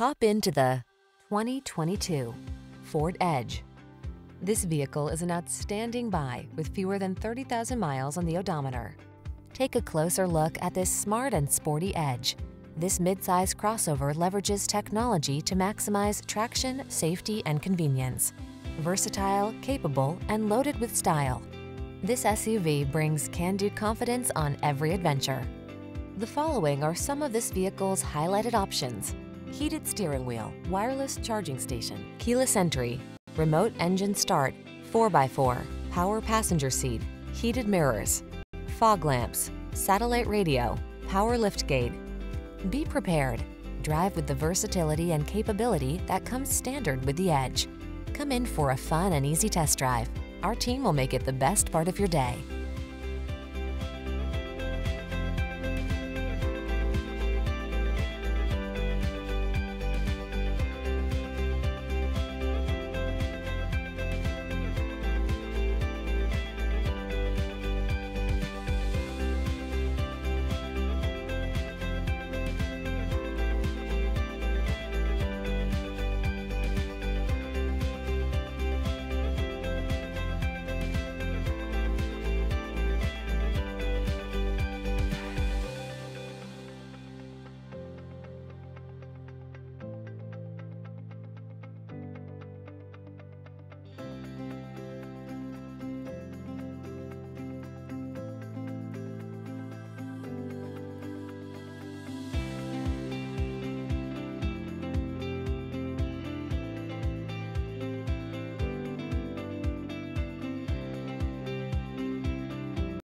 Hop into the 2022 Ford Edge. This vehicle is an outstanding buy with fewer than 30,000 miles on the odometer. Take a closer look at this smart and sporty Edge. This midsize crossover leverages technology to maximize traction, safety, and convenience. Versatile, capable, and loaded with style, this SUV brings can-do confidence on every adventure. The following are some of this vehicle's highlighted options: heated steering wheel, wireless charging station, keyless entry, remote engine start, 4x4, power passenger seat, heated mirrors, fog lamps, satellite radio, power liftgate. Be prepared. Drive with the versatility and capability that comes standard with the Edge. Come in for a fun and easy test drive. Our team will make it the best part of your day.